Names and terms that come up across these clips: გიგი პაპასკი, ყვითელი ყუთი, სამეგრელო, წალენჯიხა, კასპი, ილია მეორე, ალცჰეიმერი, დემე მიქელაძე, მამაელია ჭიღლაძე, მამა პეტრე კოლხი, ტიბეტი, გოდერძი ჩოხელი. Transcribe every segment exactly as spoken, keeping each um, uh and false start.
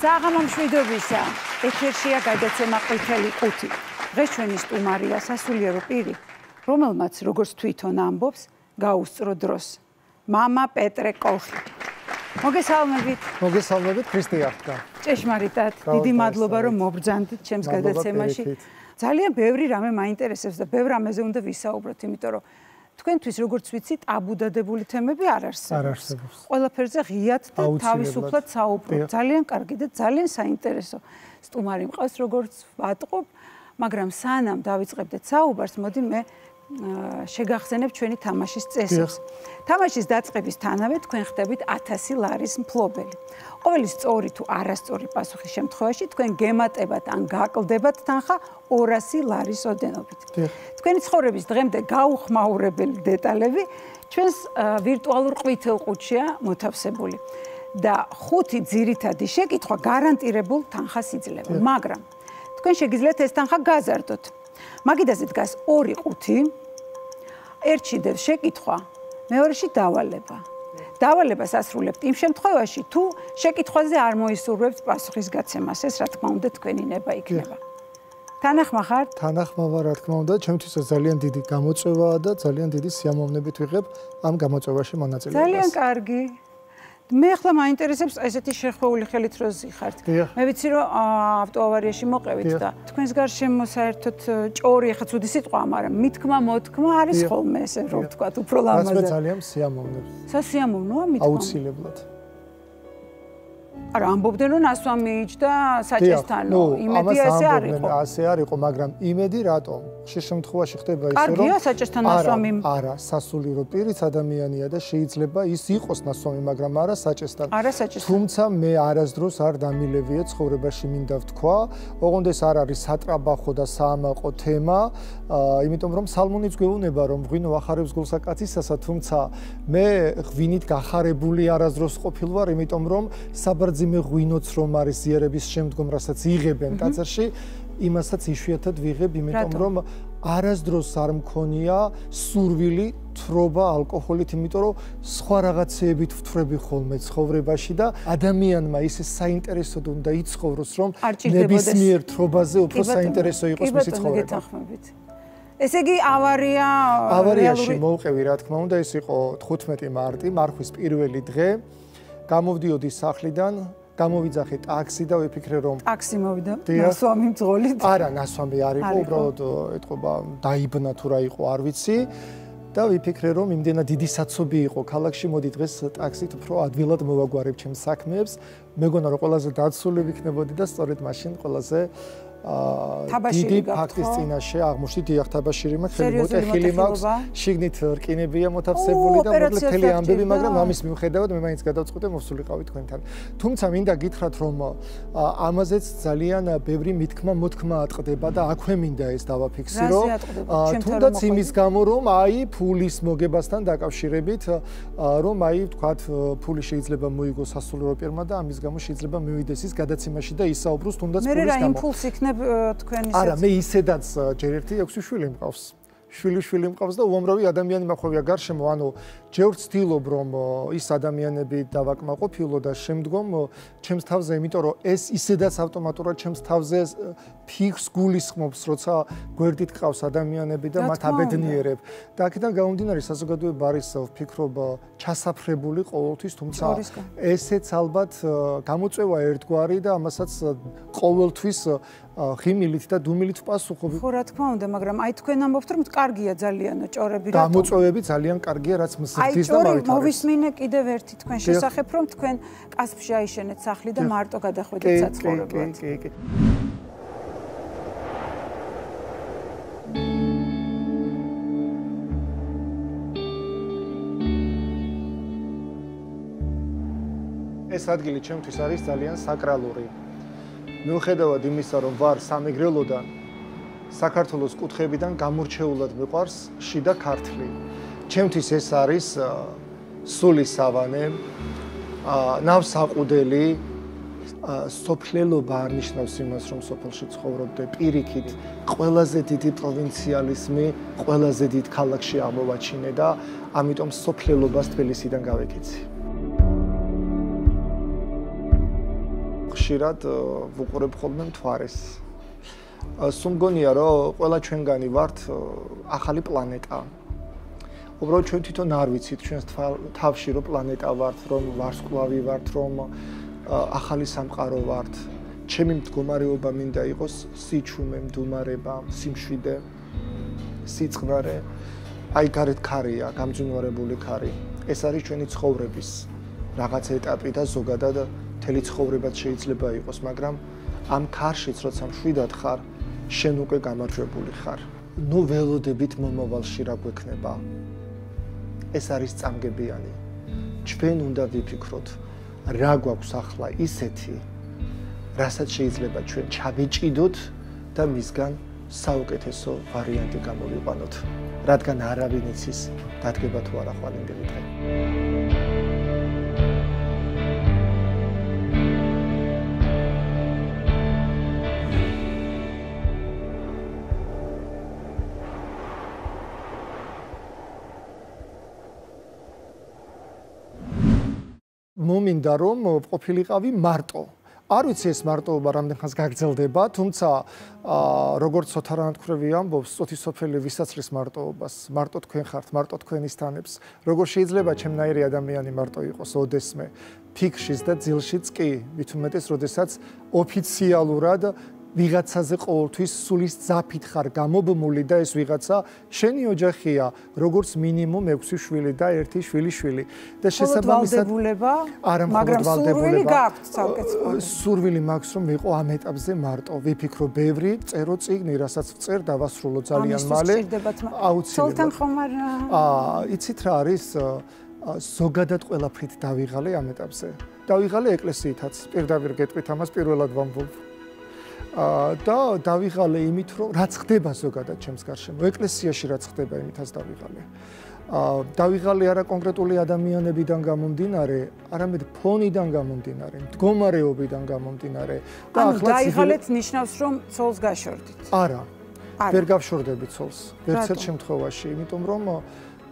საღამომშვიდობისა, ეთერშია გადაცემა ყვითელი ყუთი. დღეს ჩვენი სტუმარია სასულიერო პირი, რომელმაც როგორც თვითონ ამბობს, გაუსწრო დროს. Мама პეტრე კოლხი. მოგესალმებით. მოგესალმებით ქრისტიანკა. ჭეშმარიტად, დიდი მადლობა რომ მობრძანდით ჩემს გადაცემაში. Ძალიან ბევრი რამე მაინტერესებს და ბევრ რამეზე უნდა ვისაუბროთ, იმიტომ რომ თქვენთვის როგორც ვიცით, აბუდადებული თემები არ არსებობს. ყველაფერზე ღიად და თავისუფლად საუბრობთ. ძალიან კარგი და ძალიან საინტერესო. სტუმარი მყავს როგორც ვატყობ, მაგრამ სანამ დავიწყებდეთ საუბარს, მოდი მე შეგახსენებ ჩვენი თამაშის წესებს. Თამაშის დაწყებისთანავე თქვენ ხდებით ათასი ლარის მფლობელი. Ყოველი სწორი თუ არასწორი პასუხის შემთხვევაში თქვენ გემატებათ ან გაკლდებათ თანხა ორასი ლარის ოდენობით. Თქვენი ცხოვრების დღემდე გაუხმაურებელი დეტალები ჩვენს ვირტუალურ ყვითელ ყუთშია მოთავსებული და ხუთი ძირითადი შეკითხვა გარანტირებულ თანხას იძლევა, მაგრამ თქვენ შეგიძლიათ ეს თანხა გაზარდოთ. Მაგიდაზე დგას ორი ყუთი, ერთში დევს შეკითხვა, მეორეში დავალება. დავალებას ასრულებთ იმ შემთხვევაში, თუ შეკითხვაზე არ მოისურვებთ პასუხის გაცემას, ეს რა თქმა უნდა თქვენი ნება იქნება. თანახმა ხართ? თანახმა ვარ, რა თქმა უნდა, ჩემთვის ძალიან დიდი გამოწვევაა და ძალიან დიდი სიამოვნებით ვიღებ ამ გამოწვევაში მონაწილეობას. ძალიან კარგი. მე ახლა მაინტერესებს ესეთი შეხვეული ხელით რო ზიხართ. მე ვიცი რომ ავტოავარიაში მოყევით და თქვენს გარშემო საერთოდ ჭორი ხა ცუდი სიტყვა, მაგრამ მითქმა მოთქმა არის ხოლმე ესე რომ ვთქვათ, უფრო ლამაზად. მე ძალიან სიამოვნებს. სასიამოვნოა მითქმა. აუცილებლად. არა, ამბობდნენ რომ ასვა მიიჯდა საჭესთანო. იმედი ასე არ იყო. ასე არ იყო, მაგრამ იმედი რატომ? ხშირ შემთხვევაში ხდება ისე რომ კარგია საჭესთან ასვამი. არა, სასულიერო პირიც ადამიანია და შეიძლება ის იყოს ნასვამი, მაგრამ არა საჭესთან. არა საჭესთან. თუმცა მე არასდროს არ დამილევია ცხოვრებაში მინდა ვთქვა, ოღონდ ეს არ არის სატრაბახო და საამაყო თემა, იმიტომ რომ სალმონიც გვეუბნება რომ ღვინო ახარებს გულსაკაცისასა, თუმცა მე ღვინით გახარებული არასდროს ყოფილვარ, იმიტომ რომ საბარძიმე ღვინოც რომ არის ზიარების შემდგომ, რასაც იღებენ ტაძარში, იმასაც იშვიათად ვიღებ, იმიტომ რომ არასდროს არ მქონია სურვილი თრობა ალკოჰოლით, იმიტომ რომ სხვა რაღაცეებით ვთვრები ხოლმე ცხოვრებაში და ადამიანმა ისე საინტერესოდ უნდა იცხოვროს, რომ ნებისმიერ თრობაზე უფრო საინტერესო იყოს მისი ცხოვრება. ესე იგი ავარია ავარიაში მოვყევი, რა თქმა უნდა, ეს იყო თხუთმეტი მარტი, მარხვის პირველი დღე. გამოვდიოდი სახლიდან გამოვიძახე ტაქსი და ვიფიქრე რომ ტაქსი მოვიდა ნასვამი მძღოლით არა ნასვამი არ იყო უბრალოდ ეთქობა დაიბნა თუ რა იყო არ ვიცი და ვიფიქრე რომ იმდენად დიდი საცობი იყო ქალაქში მოდი დღეს ტაქსით უფრო ადვილად მოვაგვარებ ჩემს საქმეებს მეგონა რომ ყველაზე დაცული ვიქნებოდი და სწორედ მაშინ ყველაზე დიდი ფაქტის წინაშე აღმოჩნდი დიახ თაბაშირი მაქვს ხელი მოტეხილი მაქვს შიგნით რკინებია მოთავსებული და მოკლედ თელი ამბები მაგრამ ამის მიუხედავად მე მაინც გადავწყვიტე მოვსულიყავი თქვენთან თუმცა მინდა გითხრათ რომ ამაზეც ძალიან ბევრი მითქმა მოთქმა ატყდება და აქვე მინდა ეს დავაფიქსირო თუნდაც იმის გამო რომ აი ფულის მოგებასთან დაკავშირებით რომ აი ვთქვათ ფული შეიძლება მოიგოს სასულიერო პირმა და ამის გამო შეიძლება მივიდეს ის გადაცემაში და ისაუბროს თუნდაც ფულის გამო არა, მე ისედაც ჯერ ერთი ექვსი შვილი მყავს. შვილი შვილი მყავს და უამრავი ადამიანი მაქვია გარშემო, ანუ ჯერ ვცდილობ რომ ის ადამიანები დავაკმაყოფილო და შემდგომ ჩემს თავზე, იმიტომ რომ ეს ისედაც ავტომატურად ჩემს თავზე ფიქს გულისხმობს, როცა გვერდით ყავს ადამიანები და მათ აბედნიერებ. და აქედან გამომდინარე საზოგადოება არის ვფიქრობ ჩასაფრებული ყოველთვის, თუმცა ესეც ალბათ გამოწვევა ერთგვარი და ამასაც ყოველთვის ხიმილით და დუმილით ვპასუხობ. ხო, რა თქმა უნდა, მაგრამ აი თქვენ ამბობთ რომ კარგია ძალიანო ჭორები რა. გამოწვევები ძალიან კარგია, რაც მზრდის და მაგით. აი, მოვისმინე კიდევ ერთი თქვენ შესახებ რომ თქვენ კასპში აიშენეთ სახლი და მარტო გადახვედით საცხოვრებლად. კი, კი, კი. ეს ადგილი ჩემთვის არის ძალიან საკრალური. მიუხედავად იმისა, რომ ვარ სამეგრელოდან, საქართველოს კუთხეებიდან გამორჩეულად მიყვარს შიდა ქართლი. ჩემთვის ეს არის სული სავანე, ნავსაყუდელი, სოფლელობა არნიშნავს იმას, რომ სოფელში ცხოვრობდე პირიქით. ყველაზე დიდი პროვინციალიზმი, ყველაზე დიდ ქალაქში ამოვაჩინე და ამიტომ სოფლელობას თბილისიდან გავეკეცი. ხშირად ვუყურებ ხოლმე მთვარეს. Სულ მგონია, რომ ყველა ჩვენგანი ვართ ახალი პლანეტა. Უბრალოდ ჩვენ თვითონ არ ვიცით, ჩვენს თავში რომ პლანეტა ვართ, რომ ვარსკვლავი ვართ, რომ ახალი სამყარო ვართ. Ჩემი მდგომარეობა მინდა იყოს სიჩუმე, მდუმარება, სიმშვიდე, სიწყნარე. Აი გარეთ ქარია, გამძიმარებული ქარი. ეს არის ჩვენი ცხოვრების რაღაც ეტაპი და ზოგადად მთელი ცხოვრებაც შეიძლება იყოს, მაგრამ ამ ქარშიც როცა მშვიდად ხარ, შენ უკვე გამარჯვებული ხარ. ნუ ველოდებით მომავალში რა გვექნება. ეს არის წამგებიანი. ჩვენ უნდა ვიფიქროთ, რა გვაქვს ახლა ისეთი, რასაც შეიძლება ჩვენ ჩავეჭიდოთ და მისგან საუკეთესო ვარიანტი გამოვიყვანოთ, რადგან არავინ იცის დადგება თუ არა ხვალინდელი დღე. Მომინდა რომ ყოფილიყავი მარტო. არ ვიცი ეს მარტოობა რამდენხანს გაგრძელდება, თუმცა როგორც სოთარანთქრევი ამბობს, წუთისოფელი ვისაცლის მარტოობას, მარტო თქვენ ხართ, მარტო თქვენისთანებს. როგორ შეიძლება ჩემნაირი ადამიანი მარტო იყოს ოდესმე, ფიქშიც და ძილშიც კი, მით უმეტეს როდესაც ოფიციალურად ვიღაცაზე ყოველთვის სულის ძაფით ხარ გამობმული და ეს ვიღაცა შენი ოჯახია, როგორც მინიმუმ ექვსი შვილი და ერთი შვილიშვილი და შესაბამისად მაგრამ სურვილი გაქვს საუკეთესო სურვილი მაქვს რომ ვიყო ამ ეტაპზე მარტო ვიფიქრო ბევრი წერო წიგნი რასაც ვწერ დავასრულო ძალიან მალე აუცილებლად აა იცით რა არის ზოგადად ყველაფრით დავიღალე ამ ეტაპზე დავიღალე ეკლესიითაც პირდაპირ გეტყვით ამას პირველად ვამბობ და დავიღალე იმით, რომ რაც ხდება ზოგადად ჩემს გარშემო, ეკლესიაში რაც ხდება იმითაც დავიღალე. დავიღალე არა კონკრეტული ადამიანებიდან გამომდინარე, არამედ ფონიდან გამომდინარე, მდგომარეობიდან გამომდინარე. ანუ დაიღალეთ ნიშნავს, რომ ცოლს გაშორდით. არა, ვერ გავშორდები ცოლს, ვერც ერთ შემთხვევაში, იმიტომ რომ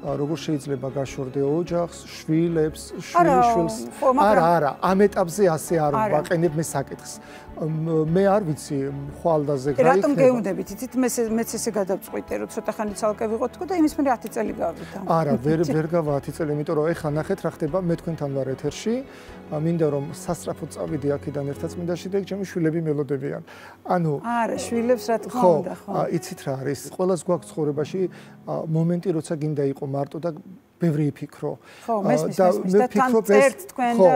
როგორ შეიძლება გაშორდე ოჯახს, შვილებს, შვილიშვილს. არა, არა, ამ ეტაპზე ასე არ ვაყენებ მე საკითხს. მე არ ვიცი, ხვალდაზე გაიქნება. რატომ გეუნდებით? იცით, მეც ესე გადავწყვიტე, რომ ცოტა ხანი ცალკე ვიყოთ და იმის მე ათი წელი გავიდა. არა, ვერ ვერ გავა ათი წელი, იმიტომ რომ ეხლა ნახეთ რა ხდება მე თქვენთან ვარ ეთერში. მინდა რომ სასწრაფოდ წავიდი აქედან ერთად მინდა შედეგი ჩემი შვილები მელოდებიან. ანუ არა, შვილებს რა თქმა უნდა, ხო. ხო, იცით რა არის? ყველას გვაქვს ცხოვრებაში მომენტი, როცა გინდა იყოს მარტო და ბევრი ფიქრო. ხო, მესმის მესმის და თან წერთ თქვენ და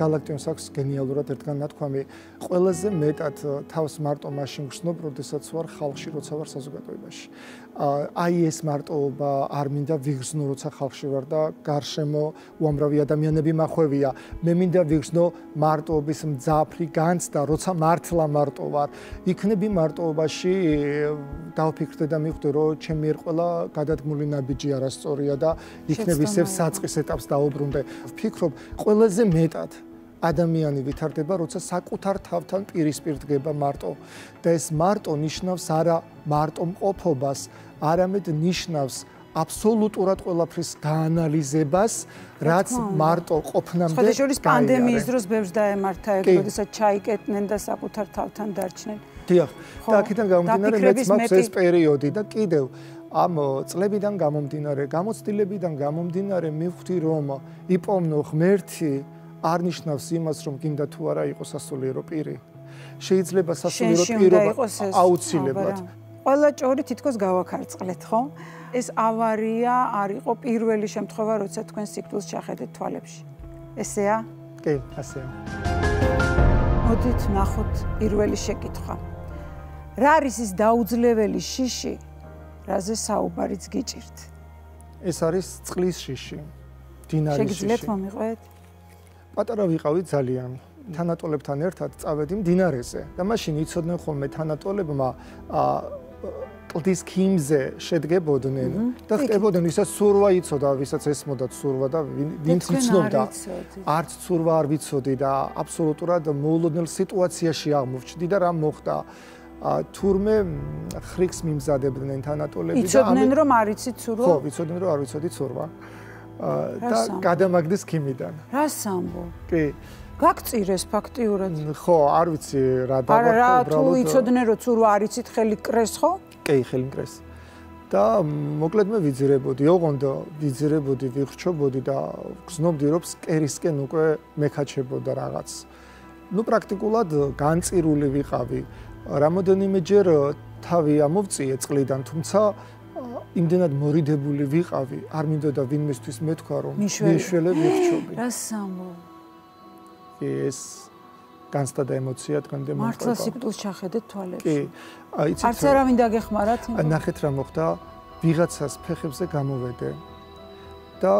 გალაქტიონს აქვს გენიალურად ერთგან ნათქვამი. ყველაზე მეტად თავს მარტო მაშინ გრძნობ, როდესაც ვარ ხალხში, როცა ვარ საზოგადოებაში. აი ეს მარტოობა არ მინდა ვიგრძნო, როცა ხალხში ვარ და გარშემო უამრავი ადამიანები მახვევია. მე მინდა ვიგრძნო მარტოობის მძაფრი განცდა, როცა მართლა მარტო ვარ. იქნები მარტოობაში დავფიქრდე და მივხვდე, რომ ჩემ მიერ ყველა გადადგმული ნაბიჯი არასწორია და იქნებ ისევ საწყის ეტაპს დაუბრუნდე. ვფიქრობ, ყველაზე მეტად ადამიანი ვითარდება, როცა საკუთარ თავთან პირისპირ დგება მარტო. და ეს მარტო ნიშნავს არა მარტომყოფობას, არამედ ნიშნავს აბსოლუტურად ყველაფრის გაანალიზებას, რაც მარტო ყოფნამდე გაიარა. სხვადასხვა პანდემიის დროს ბევრს დაემართა, როდესაც ჩაიკეტნენ და საკუთარ თავთან დარჩნენ. დიახ, და აქედან გამომდინარე მეც მაქვს ეს პერიოდი და კიდევ ამ წლებიდან გამომდინარე, გამოცდილებიდან გამომდინარე მივხვდი რომ იპოვნო ღმერთი არ ნიშნავს იმას რომ გინდა თუ არა იყოს სასულიერო პირი. შეიძლება სასულიერო პირობა აუცილებლად. ყველა ჭორი თითქოს გავაქარწყლეთ, ხო? ეს ავარია არ იყო პირველი შემთხვევა, როცა თქვენ სიკვდილს ჩახედეთ თვალებში. ესეა? კი, ასეა. მოდით ნახოთ პირველი შეკითხვა. რა არის ის დაუძლეველი შიში? რაზე საუბარიც გიჭირთ. ეს არის წყლის შიში, დინარის შიში. შეგიძლიათ მომიყვეთ? პატარა ვიყავი ძალიან. თანატოლებთან ერთად წავედი მდინარეზე და მაშინ იცოდნენ ხოლმე თანატოლებმა კლდის ქიმზე შედგებოდნენ და ხტებოდნენ, ვისაც ცურვა იცოდა, ვისაც ესმოდა ცურვა და ვინც იცნობდა. არც ცურვა არ ვიცოდი და აბსოლუტურად მოულოდნელ სიტუაციაში აღმოჩნდი და რა მოხდა. თურმე ხრიქს მიმზადებდნენ თანატოლები და იცოდნენ რომ არ იცი ცურვა? ხო, იცოდნენ რომ არ ვიცოდი ცურვა. და გადამაგდეს ქიმიდან. რას ამბობ? კი. Gaktsires faktiurad. Ხო, არ ვიცი რა დავაკავებ. არა, თუ იცოდნენ რომ თუ არ იცით ხელი კრეს ხო? კი, ხელი კრეს. და მოკლედ მე ვიძირებოდი, ოღონდ ვიძირებოდი, ვიხრჩობოდი და გზნობდი რომ სკერისკენ უკვე მეკაჩებოდა რაღაც. ნუ პრაქტიკულად განწირული ვიყავი. რამოდენიმეჯერ თავი ამოვწიე წყლიდან, თუმცა იმდენად მორიდებული ვიყავი, არ მინდოდა ვინმისთვის მეთქვა რომ მეშველე ვიხრჩობი. რას ამბობ? Yes, განსტადა ემოციად განდემოვა. მართლა სიკვდილს ჩახედეთ თვალებში. კი, იცით. არც არა მინდა გეხმარათ. ნახეთ რა მოხდა, ვიღაცას ფეხებზე გამოვედე. და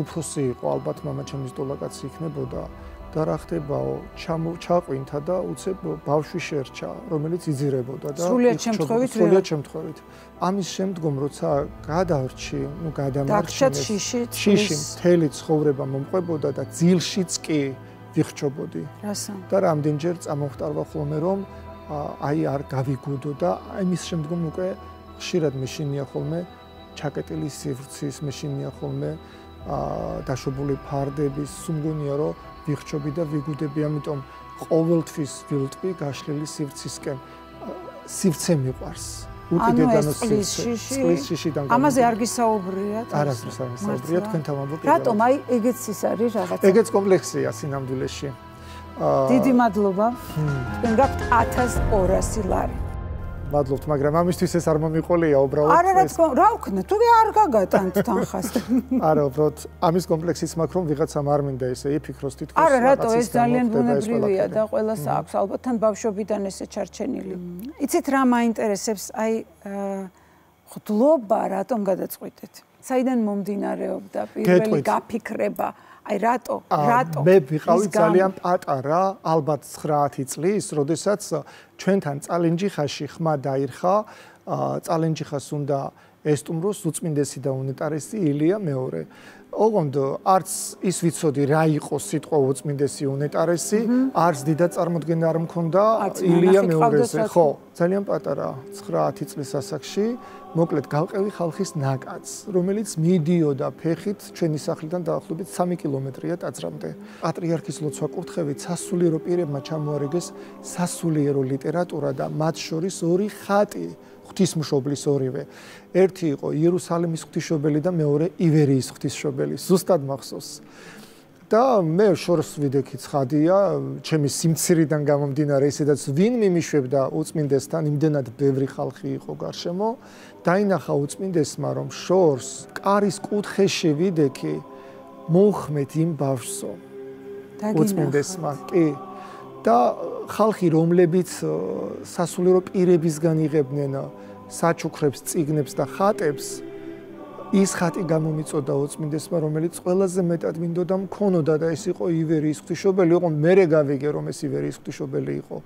უფროსი იყო, ალბათ мама ჩემის დოლაკაცი იქნებოდა. და რა ხდებაო, ჩაყვინთა და უცებ ბავშვი შეერჩა, რომელიც იძირებოდა და სრულიად შემთხვევით, სრულიად შემთხვევით. ამის შემდგომ როცა გადავრჩი, ნუ გადამარჩინეს. შიში, მთელი ცხოვრება მომყვებოდა და ძილშიც კი ვიხჩობოდი. და რამდენჯერ წამოვხტარვა ხოლმე რომ აი არ გავიგუდო და ამის შემდგომ უკვე ხშირად მეშინია ხოლმე ჩაკეტილი სივრცის, მეშინია ხოლმე დაშობული ფარდების, სუმგონია რომ ვიხჩობი და ვიგუდები, ამიტომ ყოველთვის ვილტვი გაშლილი სივრცისკენ. სივრცე მიყვარს. უკიდებანო სივრცე. სკლის შიშიდან. ამაზე არ გისაუბრიათ? არასდროს არ გისაუბრიათ, თქვენთან ამბობ. რატომ აი ეგეც ის არის რაღაცა? ეგეც კომპლექსია სინამდვილეში. დიდი მადლობა. თქვენ გაქვთ ათას ორასი ლარი. მადლობთ, მაგრამ ამისთვის ეს არ მომიყოლია, უბრალოდ. არა, რა თქმა უნდა, რა ვქნა, თუ არ გაგატანთ თანხას. არა, უბრალოდ ამის კომპლექსიც მაქვს, რომ ვიღაცამ არ მინდა ესე იფიქროს თითქოს. არა, რატო ეს ძალიან ბუნებრივია და ყველას აქვს, ალბათ თან ბავშვობიდან ესე ჩარჩენილი. იცით რა მაინტერესებს, აი ხდლობა რატომ გადაწყვიტეთ? საიდან მომდინარეობდა პირველი გაფიქრება? აი რატო? რატო? მე ვიყავი ძალიან პატარა, ალბათ ცხრა ათი წლის, როდესაც ჩვენთან წალენჯიხაში ხმა დაირხა, წალენჯიხას უნდა ესტუმროს უწმინდესი და უნეტარესი ილია მეორე. ოღონდ არც ის ვიცოდი რა იყოს სიტყვა უწმინდესი უნეტარესი, არც დიდი წარმოდგენა არ მქონდა ილია მეორეზე. ხო, ძალიან პატარა, ცხრა ათი წლის ასაკში, მოკლედ გავყევი ხალხის ნაკადს, რომელიც მიდიოდა ფეხით ჩვენი სახლიდან დაახლოებით სამი კილომეტრია ტაძრამდე. პატრიარქის ლოცვა კურთხევით სასულიერო პირებმა ჩამოარიგეს სასულიერო ლიტერატურა და მათ შორის ორი ხატი. ღვთისმშობლის ორივე. ერთი იყო იერუსალიმის ღვთისმშობელი და მეორე ივერიის ღვთისმშობელი. ზუსტად მახსოვს. და მე შორს ვიდექი ცხადია, ჩემი სიმცირიდან გამომდინარე, ისედაც ვინმე მიშვებდა უწმინდესთან, იმდენად ბევრი ხალხი იყო გარშემო, დაინახა უწმინდესმა, რომ შორს კარის კუთხეში ვიდექი მოხმეთ იმ ბავშვსო. უწმინდესმა, კი. და ხალხი რომლებიც სასულიერო პირებისგან იღებდნენ საჩუქრებს, წიგნებს და ხატებს, ის ხატი გამომიწოდა უწმინდესმა, რომელიც ყველაზე მეტად მინდოდა მქონოდა და ეს იყო ივერიის ღვთისმშობელი, ოღონდ მერე გავიგე რომ ეს ივერიის ღვთისმშობელი იყო.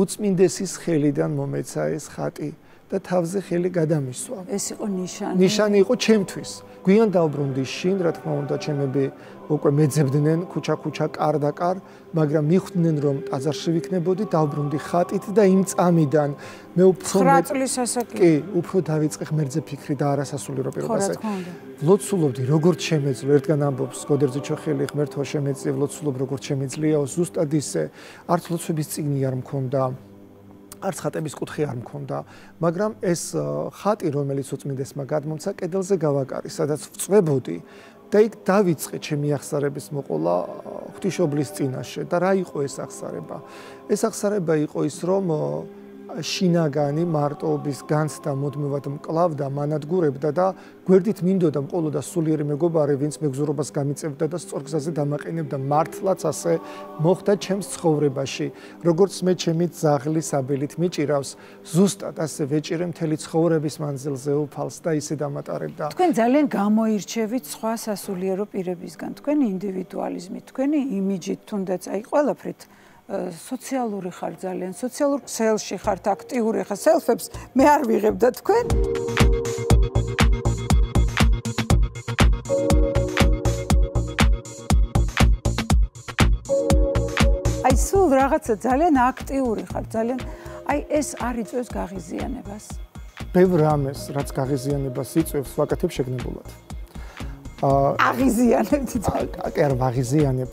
უწმინდესის ხელიდან მომეცა ეს ხატი და თავზე ხელი გადამისვა. ეს იყო ნიშანი. ნიშანი იყო ჩემთვის. გვიან დაუბრუნდი შინ, რა თქმა უნდა, ჩემები უკვე მეძებდნენ ქუჩა-ქუჩა, კარ-დაკარ, მაგრამ მიხვდნენ რომ ტაძარში ვიქნებოდი, დაუბრუნდი ხატით და იმ წამიდან მე უფრო ცხრა წლის ასაკი. კი, უფრო დავიწყე ღმერთზე ფიქრი და არასასულიერო პირობაზე. ხო, რა თქმა უნდა. ვლოცულობდი, როგორც შემეძლო, ერთგან ამბობს, გოდერძი ჩოხელი, ღმერთო შემეძლე, ვლოცულობ როგორც შემეძლიაო, ზუსტად ისე. არც ლოცვების წიგნი არ მქონდა. არც ხატების კუთხე არ მქონდა, მაგრამ ეს ხატი, რომელიც უწმინდესმა გადმომცა, კედელზე გავაკარი, სადაც ვწვებოდი და იქ დავიწყე ჩემი აღსარების მოყოლა ღვთისმშობლის წინაშე. და რა იყო ეს აღსარება? ეს აღსარება იყო ის, რომ შინაგანი მარტოობის განცდა მუდმივად მკლავდა, მანადგურებდა და გვერდით მინდოდა მყოლოდა სულიერი მეგობარი, ვინც მეგზურობას გამიწევდა და სწორგზაზე დამაყენებდა. მართლაც ასე მოხდა ჩემს ცხოვრებაში, როგორც მე ჩემი ძაღლის აბელით მიჭირავს, ზუსტად ასე ვეჭირე მთელი ცხოვრების მანძილზე უფალს და ისე დამატარებდა. თქვენ ძალიან გამოირჩევით სხვა სასულიერო პირებისგან, თქვენი ინდივიდუალიზმით, თქვენი იმიჯით, თუნდაც აი ყველაფრით სოციალური ხარ ძალიან, სოციალურ ქსელში ხართ, აქტიური ხარ, სელფებს მე არ ვიღებ და თქვენ. აი სულ რაღაცა ძალიან აქტიური ხარ, ძალიან აი ეს არ იწვევს გაღიზიანებას. ბევრ რამეს, რაც გაღიზიანებას იწვევს, ვაკეთებ შეგნებულად. აღიზიანებთ. კი არა, ვაღიზიანებ.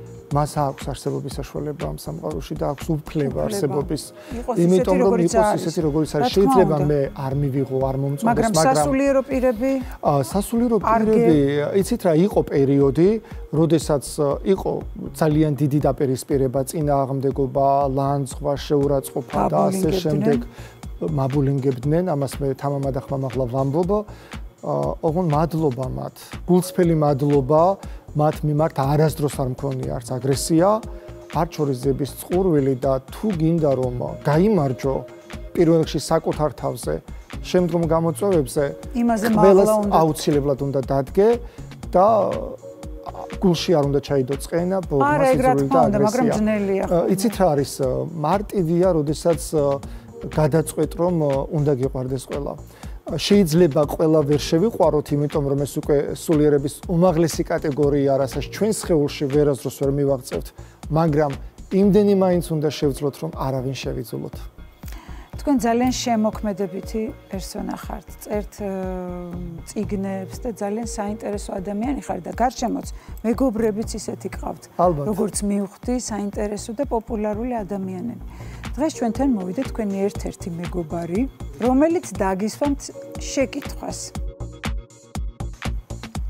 მას აქვს არსებობის საშუალება ამ სამყაროში და აქვს უფლება არსებობის. იმიტომ რომ იყოს ისეთი როგორც არის, შეიძლება მე არ მივიღო, არ მომწონდეს, მაგრამ სასულიერო პირები? აა სასულიერო პირები, იცით რა, იყო პერიოდი, როდესაც იყო ძალიან დიდი დაპირისპირება, წინააღმდეგობა, ლანძღვა, შეურაცხყოფა და ასე შემდეგ მაბულინგებდნენ, ამას მე თამამად ახმამაღლა ვამბობ. ოღონ მადლობა მათ, გულწრფელი მადლობა მათ მიმართ არასდროს არ მქონია არც აგრესია, არც შორისძიების წყურვილი და თუ გინდა რომ გაიმარჯო პირველ რიგში საკუთარ თავზე, შემდგომ გამოწვევებზე, ყველას აუცილებლად უნდა დადგე და გულში არ უნდა ჩაიდო წენა, ბოლომდე ზრუნდა აგრესია. იცით რა არის მარტივია, როდესაც გადაწყვეტ რომ უნდა გიყვარდეს ყველა. შეიძლება ყველა ვერ შევიყვაროთ, იმიტომ რომ ეს უკვე სულიერების უმაღლესი კატეგორია, რასაც ჩვენ სხეულში ვერასდროს ვერ მივაღწევთ, მაგრამ იმდენი მაინც უნდა შევძლოთ, რომ არავინ შევიძულოთ. თქვენ ძალიან შემოქმედებითი პერსონა ხართ, წერთ წიგნებს და ძალიან საინტერესო ადამიანი ხართ და გარშემოც მეგობრებიც ისეთი გყავთ, როგორც მივხვდი, საინტერესო და პოპულარული ადამიანები. დღეს ჩვენთან მოვიდა თქვენი ერთ-ერთი მეგობარი, რომელიც დაგისვამთ შეკითხვას.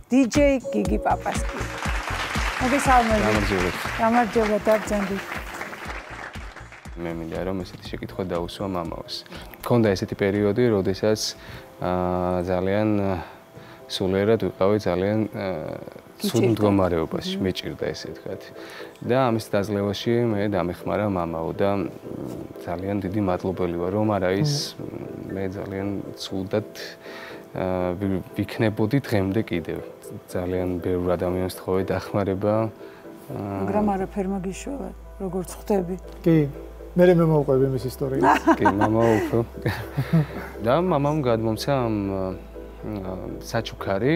დიჯეი გიგი პაპასკი. მოგესალმებით. გამარჯობა, დაგძანდით. მე მინდა რომ ესეთი შეკითხვა დაუსვა მამამს. მქონდა ესეთი პერიოდი, როდესაც ძალიან სულიერად ვიყავი, ძალიან სულ მდგომარეობაში მეჭირდა ესე ვთქვათ. და ამის დაძლევაში მე დამეხმარა მამაო და ძალიან დიდი მადლობელი ვარ, რომ არა ის მე ძალიან ცუდად ვიქნებოდი დღემდე კიდევ. ძალიან ბევრ ადამიანს თხოვე დახმარება. მაგრამ არაფერმა გიშველა, როგორც ხვდები. კი. მე მე მოვყვები მის ისტორიას. კი, мама უფრო. და мамам გადმომცა ამ საჩუქარი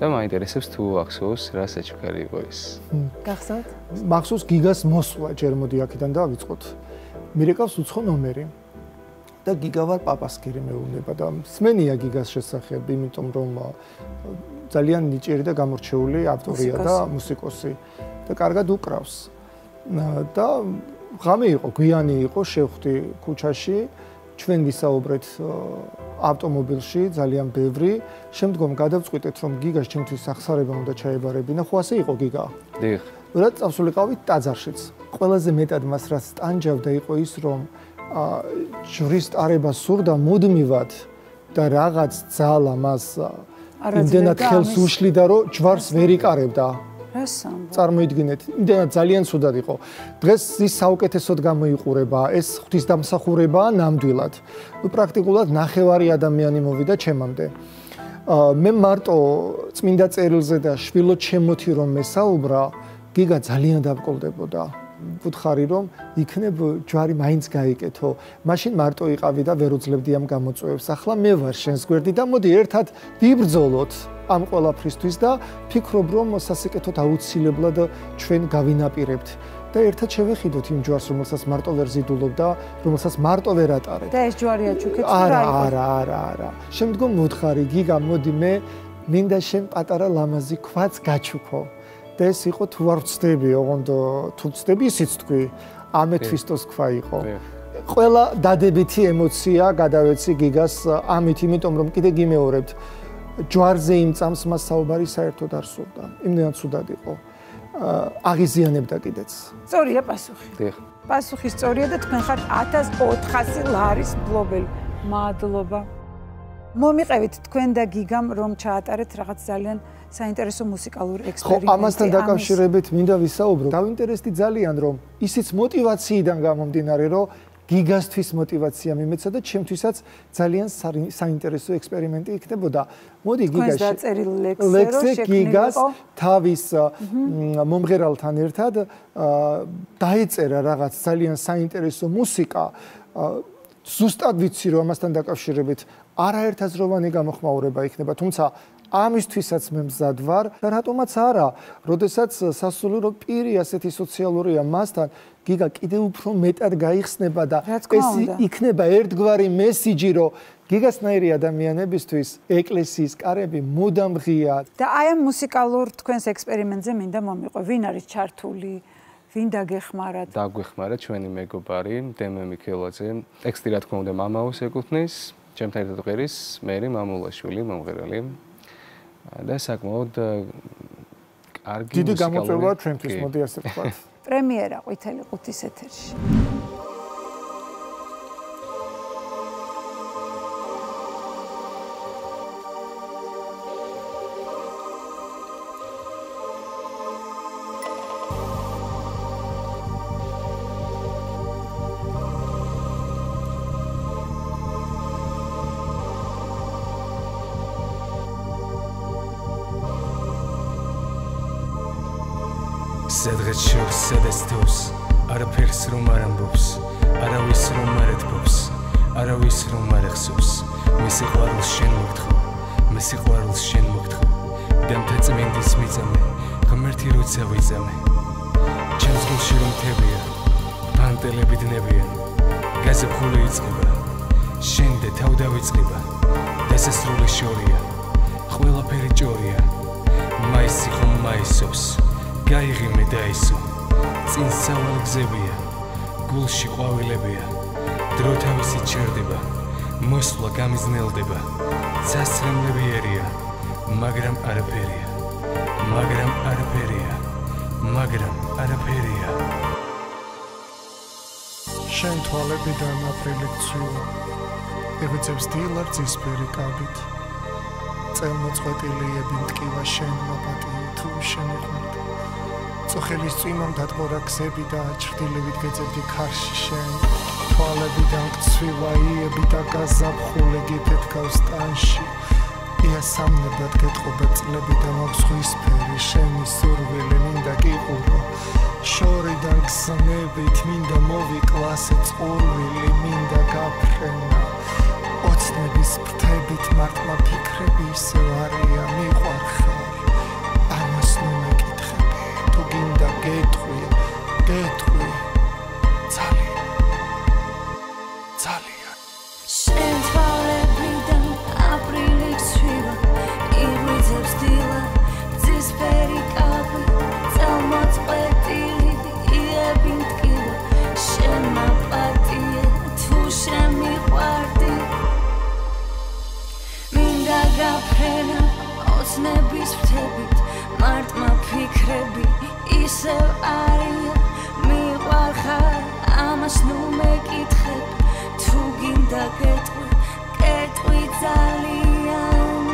და მაინტერესებს თუ ახსოვს რა საჩუქარი იყო ეს. გახსოვთ? მახსოვს გიგას მოსვლა ჯერ მოდი აქიდან დავიწყოთ. მირეკავს უცხო ნომერი და გიგა ვარ პაპასკერი მეუბნება და მსმენია გიგას შესახებ, იმიტომ რომ ძალიან ნიჭიერი და გამორჩეული ავტორია და მუსიკოსი და კარგად უკრავს. და ღამე იყო, გვიანი იყო, შევხვდი ქუჩაში, ჩვენ ვისაუბრეთ ავტომობილში, ძალიან ბევრი. შემდგომ გადავწყვიტეთ, რომ გიგას ჩემთვის აღსარება უნდა ჩაებარებინა, ხო ასე იყო გიგა. დიახ. და წავსულიყავით ტაძარშიც. ყველაზე მეტად მას რაც ტანჯავდა იყო ის, რომ ჯურისტარება სურდა მუდმივად და რაღაც ძალა მას იმდენად ხელს უშლიდა, რომ ჯვარს ვერ იკარებდა. წარმოიდგინეთ, იმდენად ძალიან ცუდად იყო. დღეს ის საუკეთესოდ გამოიყურება, ეს ღვთისდამსახურებაა ნამდვილად. პრაქტიკულად ნახევარი ადამიანი მოვიდა ჩემამდე. მე მარტო წმინდა წერილზე და შვილოთ შემოთი რომ მესაუბრა, გიგა ძალიან დაგვკოლდებოდა. ვუთხარი რომ იქნებ ჯვარი მაინც გაიკეთო. მაშინ მარტო იყავი და ვერ უძლებდი ამ გამოწვევებს. ახლა მე ვარ შენს გვერდი და მოდი ერთად ვიბრძოლოთ ამ ყველაფრისთვის და ფიქრობ რომ სასიკეთოდ აუცილებლად ჩვენ გავინაპირებთ და ერთად შევეხედოთ იმ ჯვარს, რომელსაც მარტო ვერ ზიდულობ და რომელსაც მარტო ვერ ატარებ. და ეს ჯვარი აჩუქეთ რა? არა, არა, არა, არა. შემდგომ ვუთხარი გიგა, მოდი მე მინდა შენ პატარა ლამაზი ქვაც გაჩუქო. და ეს იყო თუ არ ვწდები, ოღონდ თუ ვწდები ისიც თქვი, ამე თვისტოს ქვა იყო. ყველა დადებითი ემოცია გადავეცი გიგას ამით, იმიტომ რომ კიდე გიმეორებთ, ჯვარზე იმ წამს მას საუბარი საერთოდ არ სურდა. იმდენად ცუდად იყო. აღიზიანებდა კიდეც. სწორია პასუხი. დიახ. პასუხი სწორია და თქვენ ხართ ათას ოთხასი ლარის მფლობელი. მადლობა. მომიყევით თქვენ და გიგამ რომ ჩაატარეთ რაღაც ძალიან საინტერესო მუსიკალური ექსპერიმენტი. ხო, ამასთან დაკავშირებით მინდა ვისაუბრო. დავინტერესდი ძალიან რომ ისიც мотиваციიდან გამომდინარე რომ გიგასთვის мотиваცია მიმეცა და ჩემთვისაც ძალიან საინტერესო ექსპერიმენტი იქნებოდა. მოდი გიგაში. თქვენს დაწერილ ლექსზე გიგას თავის მომღერალთან ერთად დაეწერა რაღაც ძალიან საინტერესო მუსიკა. ზუსტად ვიცი რომ ამასთან დაკავშირებით არაერთაზროვანი გამოხმაურება იქნება თუმცა ამისთვისაც მე მზად ვარ და რატომაც არა როდესაც სასულიერო პირი ასეთი სოციალურია მასთან გიგა კიდევ უფრო მეტად გაიხსნება და ეს იქნება ერთგვარი მესიჯი რომ გიგასნაირი ადამიანებისთვის ეკლესიის კარები მუდამ ღია და აი ამ მუსიკალურ თქვენს ექსპერიმენტზე მინდა მომიყვე ვინ არის ჩართული ვინ დაგეხმარათ დაგეხმარა ჩვენი მეგობარი დემე მიქელაძე ტექსტი რა თქმა უნდა მამაოს ეკუთვნის ჩემთან ერთად ღერის მე მამულაშვილი მომღერალი და საკმაოდ კარგი დიდი გამოწვევა ჩვენთვის მოდი ასე ვთქვათ პრემიერა ყვითელი ყუთის ეთერში Sedgachur sedestus, Arapirs rumarambus, Aravis rumaretbus, Aravis rumarexus, Messiquarl shenmuktu, Messiquarl shenmuktu, Dempetzmendis mizame, Kamertiruzavizame, Chansmushirum tebia, Pantelebid nebian, Gazakulitsniba, Shende Taudavitsniba, Desesrulishoria, Huela perijoria, Maisicum maisus. Gairi medaiso, Sinsaul Xebia, Gulshi Quavilebia, Drotavisi Cherdeba, Mosla Gamis Neldeba, Sasram Liberia, Magram Araperia, Magram Araperia, Magram Araperia. Shane Twalebidan Aprilizu, Evitz Dealer Zispericabit, Zelmotswatilia Binkiva Shane Mapati, two Shane. So Helis Imam that Boraxebida, Chilevit gets a decarshen, Twalabidank Swivae, Bitagaza, Hulegate Kaustanshi, Iasamne, but get Robert Lebidan of Swiss Perisheni, Survey, Leninda Giburo, Shoridank Sanebit, Minda Movi Classets, Orwell, Minda Gaprena, Otsnebis, Tebit, Martma Pikrebi, Sevaria, Miwarha. Detruye, detruye, zaliya, zaliya. Sentwale bidan, aprilik swiva, irwizeb stila, dzisperi kapi, zelmoc petili, iebin tkiva, shema patiye, tu shemi kwarti. Minda gaprena, otsnebis vtebit, martma pikrebi. Isev aria, mi warhar, amas nu mekitkheb, tu ginda getwi, getwi zalian.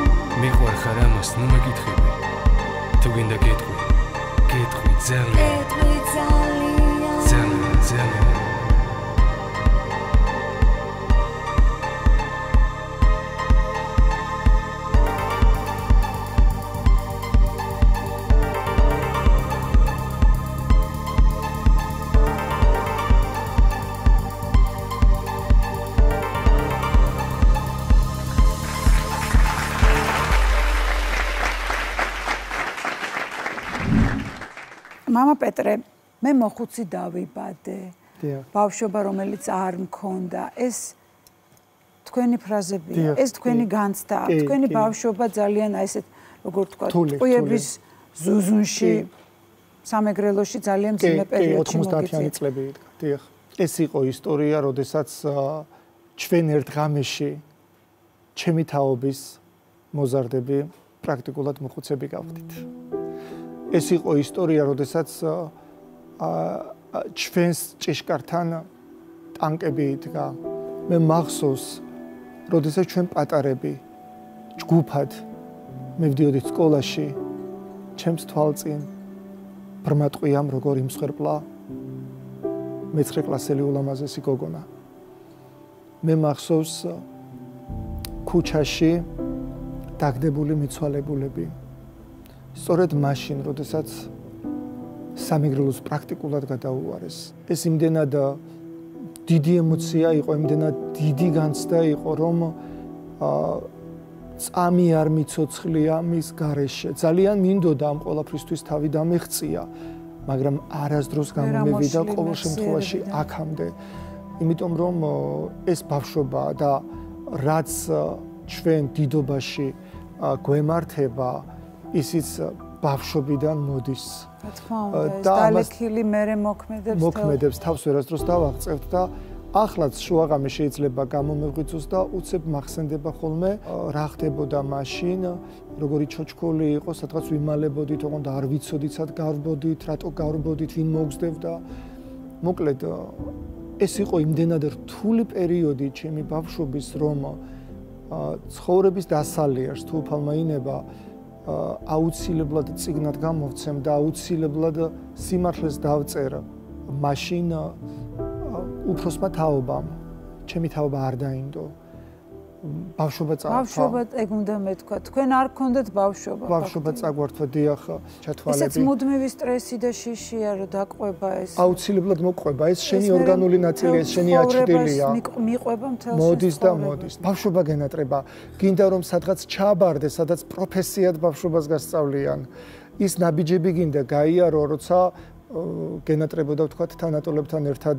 Mi warhar, amas nu mekitkheb, tu ginda getwi, getwi zalian. Getwi zalian. Zalian, zalian. Mama Petre, me mokhutsi davibade. Bavshoba romelits ar mkonda. Es tkveni frazebia, es tkveni gansta, tkveni bavshoba zalian aiset, rogor თქვა, ტყუების ზუზუნში სამეგრელოში ძალიან ძიმე პერიოდში მოგვიწევს. ოცდაათიანი წლები იდგა. დიახ. ეს იყო ისტორია, როდესაც ჩვენ ერთ ღამეში ჩემი თაობის მოზარდები პრაქტიკულად მოხუცები გავდით. ეს იყო ისტორია, როდესაც ჩვენს ჭიშკართან ტანკები იდგა. მე მახსოვს, როდესაც ჩვენ პატარები ჯგუფად მივდიოდით სკოლაში, ჩემს თვალწინ ბრმა ტყვიამ როგორ იმსხვერპლა მეცხრე კლასელი ულამაზესი გოგონა. მე მახსოვს ქუჩაში დაგდებული მიცვალებულები. სწორედ მაშინ, როდესაც სამეგრელოს პრაქტიკულად გადაუვარეს. ეს იმდენად დიდი ემოცია იყო, იმდენად დიდი განცდა იყო, რომ წამი არ მიცოცხლია მის გარეშე. ძალიან მინდოდა ამ ყველაფრისთვის თავი დამეღწია, მაგრამ არასდროს გამომივიდა ყოველ შემთხვევაში აქამდე. Იმიტომ რომ ეს ბავშვობა და რაც ჩვენ დიდობაში გვემართება, ისიც ბავშვობიდან მოდის. Და თქმა უნდა, ეს დალექილი მერე მოქმედებს. მოქმედებს, თავს ვერასდროს დავაღწევთ და ახლაც შუაღამე შეიძლება გამომეღვიძოს და უცებ მახსენდება ხოლმე რა ხდებოდა მაშინ, როგორი ჩოჩქოლი იყო, სადღაც ვიმალებოდით, ოღონდ არ ვიცოდით, სად გავრბოდით, რატო გავრბოდით, ვინ მოგზდებდა. მოკლედ, ეს იყო იმდენად რთული პერიოდი ჩემი ბავშვობის, რომ ცხოვრების დასალიერს თუ უფალმაინება აუცილებლად წიგნად გამოვცემ და აუცილებლად სიმართლეს დავწერ მაშინ უფროსმა თაობამ ჩემი თაობა არ დაინდო ბავშვობა წაართვა ბავშვობა ეგუნდა მეთქვა თქვენ არ გქონდეთ ბავშვობა ბავშვობა წაგვართვა დიახ ჩათვალები ესეც მუდმივი სტრესი და შიშია რომ დაგყვება ეს აუცილებლად მოყვება ეს შენი ორგანული ნაწილი ეს შენი აჩრდილია მიყვება მთელს მოდის და მოდის ბავშვობა გენატრება გინდა რომ სადღაც ჩაბარდე სადაც პროფესიად ბავშვობას გასწავლიან ის ნაბიჯები გინდა გაიარო როცა გენატრებოდა ვთქვათ თანატოლებთან ერთად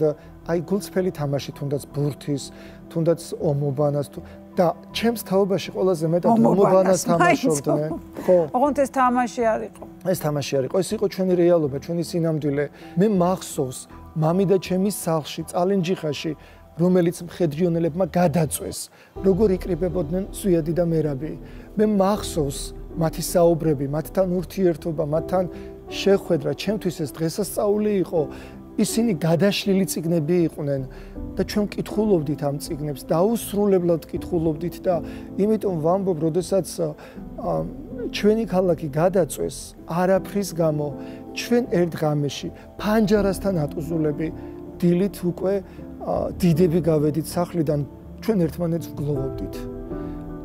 აი გულწრფელი თამაში თუნდაც ბურთის თუნდაც ომობანას და ჩემს თაობაში ყველაზე მეტად ომობანას თამაშობდნენ ხო ოღონდ ეს თამაში არ იყო ეს თამაში არ იყო ეს იყო ჩვენი რეალობა ჩვენი სინამდვილე მე მახსოვს მამი და ჩემი სახლში წალენჯიხაში რომელიც მხედრიონელებმა გადაწვეს როგორ იყრიბებოდნენ სვიადი და მერაბი მე მახსოვს მათი საუბრები მათთან ურთიერთობა მათთან შეხვედრა ჩემთვის ეს დღესასწაული იყო ისინი გადაშლილი წიგნები იყვნენ და ჩვენ მკითხულობდით ამ წიგნებს დაუსრულებლად მკითხულობდით და იმიტომ ვამბობ როდესაც ჩვენი ქალაქი გადაწვეს არაფრის გამო ჩვენ ერთ ღამეში ფანჯარასთან ატუზულები დილით უკვე დიდები გავედით სახლიდან ჩვენ ერთმანეთს ვგლოვობდით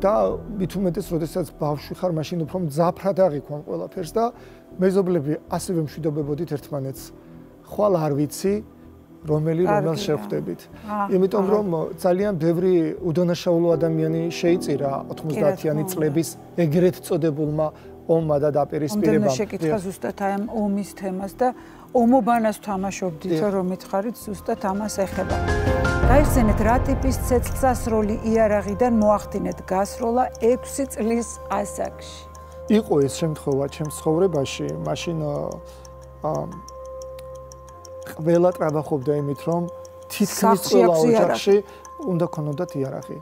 და მით უმეტეს როდესაც ბავშვი ხარ მაშინ უფრო მძაფრად აღიქვან ყველაფერს და მეზობლები ასევე მშვიდობებოდით ერთმანეთს. ხვალ არ ვიცი რომელი რომელს შევხვდებით. იმიტომ რომ ძალიან ბევრი უდანაშაულო ადამიანი შეიწირა ოცდაათიანი წლების ეგრეთ წოდებულმა ომმა და დაპირისპირებამ. უნდა შეკითხა ზუსტად ამ ომის თემას და ომობანას თამაშობდით, რომ მითხარით ზუსტად ამას ეხება. გაიხსენეთ რა ტიპის ცეცხლსასროლი იარაღიდან მოახდინეთ გასროლა ექვსი წლის ასაკში. იყო ეს შემთხვევა ჩემს ცხოვრებაში, მაშინ ყველა ტრავახობდა იმით, რომ თითქმის ყველა ოჯახში უნდა ქონოდათ იარაღი.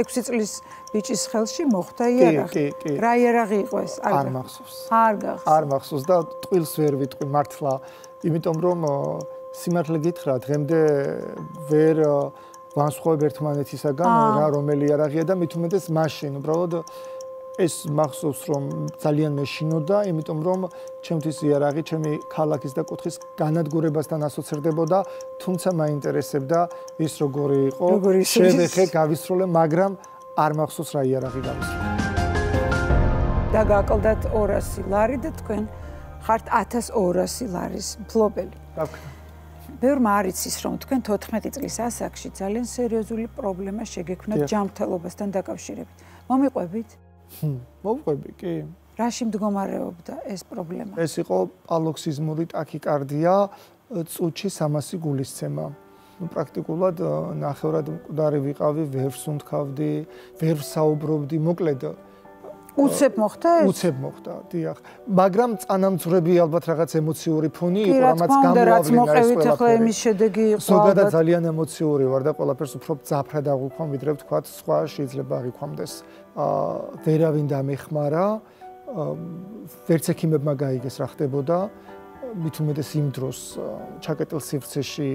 ექვსი წლის ბიჭის ხელში მოხდა იარაღი. რა იარაღი იყო ეს? არ მახსოვს. არ გახსოვს. არ მახსოვს და ტყილს ვერ ვიტყვი მართლა, იმიტომ რომ სიმართლე გითხრა, დღემდე ვერ ვანსხვავებ ერთმანეთისაგან რა რომელი იარაღია და მით უმეტეს მაშინ, უბრალოდ ეს მახსოვს რომ ძალიან მეშინოდა, იმიტომ რომ ჩემთვის იარაღი ჩემი ქალაქის და კუთხის განადგურებასთან ასოცირდებოდა, თუმცა მაინტერესებდა ის როგორი იყო, შევეხე, გავისროლე, მაგრამ არ მახსოვს რა იარაღი გავისროლე. და გააკლდათ ორასი ლარი და თქვენ ხართ ათას ორასი ლარის მფლობელი. ბევრმა არ იცის რომ თქვენ თოთხმეტი წლის ასაკში ძალიან სერიოზული პრობლემა შეგექმნათ ჯანმრთელობასთან დაკავშირებით. მომიყვებით? მოვყვები კი. რაში მდგომარეობდა ეს პრობლემა? ეს იყო პალოქსიზმური ტაკიკარდია, წუთში სამასი გულისცემა. პრაქტიკულად ნახევრად მკვდარი ვიყავი, ვერ ვსუნთქავდი, ვერ ვსაუბრობდი, მოკლედ უცებ მოხდა ეს? უცებ მოხდა, დიახ. მაგრამ წანამძვრები ალბათ რაღაც ემოციური ფონი იყო, რამაც გამოავლინა ეს ყველაფერი. ზოგადად ძალიან ემოციური ვარ და ყველაფერს უფრო ძაფრად აღვიქვამ, ვიდრე ვთქვათ, სხვა შეიძლება აღიქვამდეს. ვერავინ დამეხმარა, ვერც ექიმებმა გაიგეს რა ხდებოდა, მით უმეტეს იმ დროს ჩაკეტილ სივრცეში,